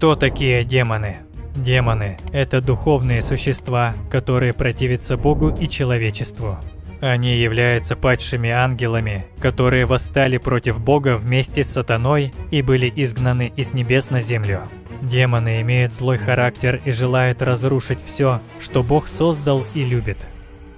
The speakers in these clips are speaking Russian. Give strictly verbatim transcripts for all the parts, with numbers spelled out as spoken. Кто такие демоны? Демоны – это духовные существа, которые противятся Богу и человечеству. Они являются падшими ангелами, которые восстали против Бога вместе с сатаной и были изгнаны из небес на землю. Демоны имеют злой характер и желают разрушить все, что Бог создал и любит.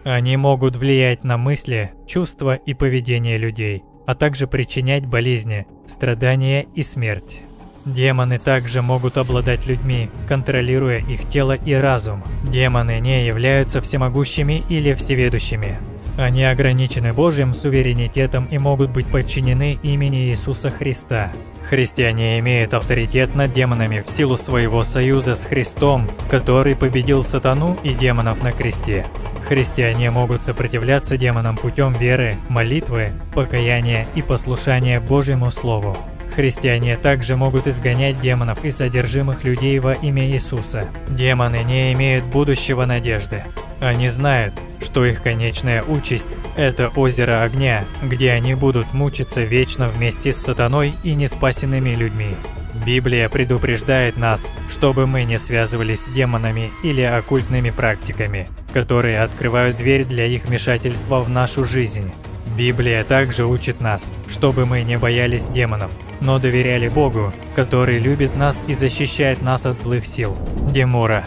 Они могут влиять на мысли, чувства и поведение людей, а также причинять болезни, страдания и смерть. Демоны также могут обладать людьми, контролируя их тело и разум. Демоны не являются всемогущими или всеведущими. Они ограничены Божьим суверенитетом и могут быть подчинены имени Иисуса Христа. Христиане имеют авторитет над демонами в силу своего союза с Христом, который победил сатану и демонов на кресте. Христиане могут сопротивляться демонам путем веры, молитвы, покаяния и послушания Божьему Слову. Христиане также могут изгонять демонов и содержимых людей во имя Иисуса. Демоны не имеют будущего надежды. Они знают, что их конечная участь – это озеро огня, где они будут мучиться вечно вместе с сатаной и неспасенными людьми. Библия предупреждает нас, чтобы мы не связывались с демонами или оккультными практиками, которые открывают дверь для их вмешательства в нашу жизнь. Библия также учит нас, чтобы мы не боялись демонов, но доверяли Богу, который любит нас и защищает нас от злых сил. Демура.